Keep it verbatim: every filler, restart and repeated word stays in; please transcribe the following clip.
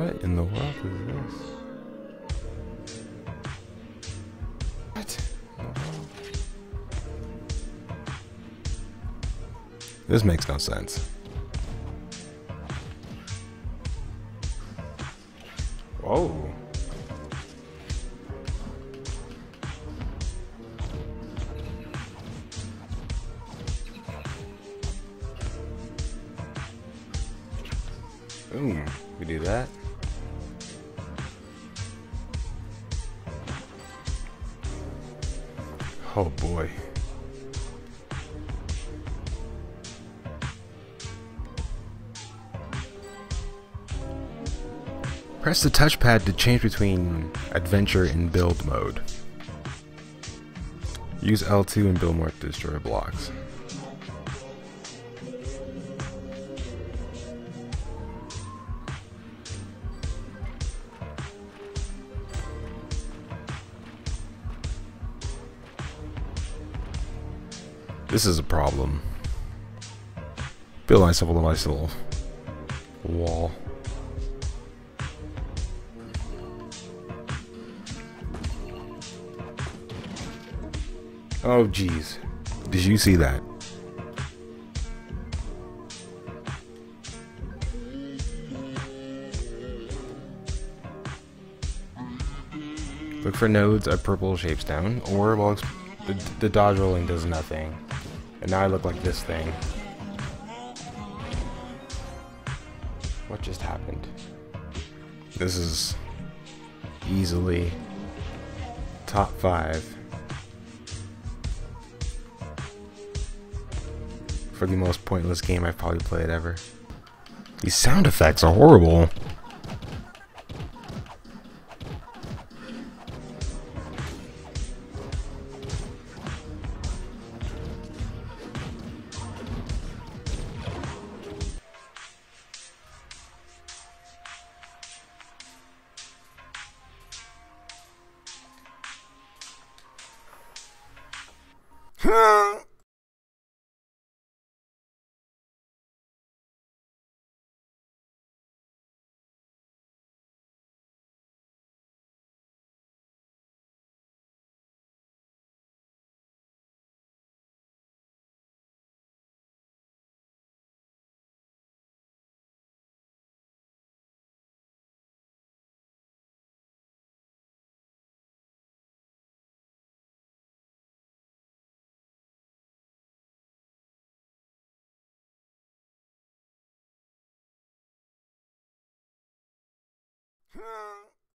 What in the world is this? This makes no sense. Whoa. Ooh, we do that. Oh boy. Press the touchpad to change between adventure and build mode. Use L two and build more to destroy blocks. This is a problem. Build myself a nice little wall. Oh geez, did you see that? Look for nodes of purple shapes down, or well, the, the dodge rolling does nothing. And now I look like this thing. What just happened? This is easily top five for the most pointless game I've probably played ever. These sound effects are horrible. Hmm.